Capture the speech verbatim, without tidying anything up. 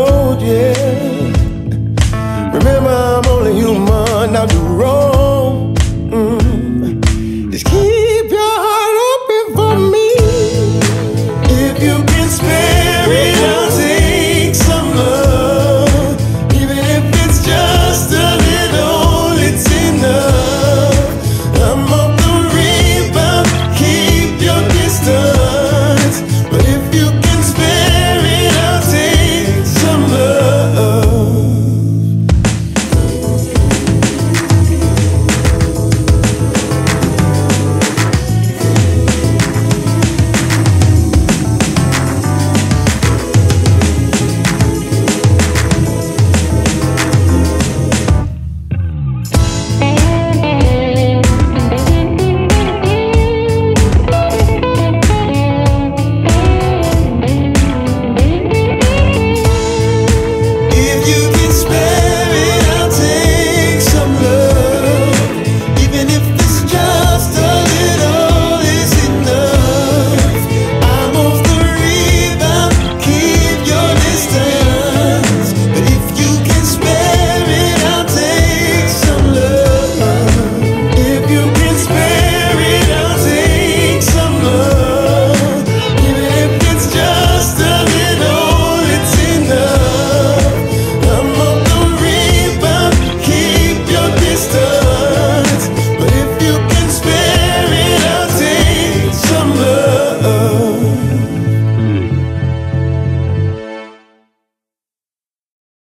road, yeah. Remember, I'm only human, I do wrong.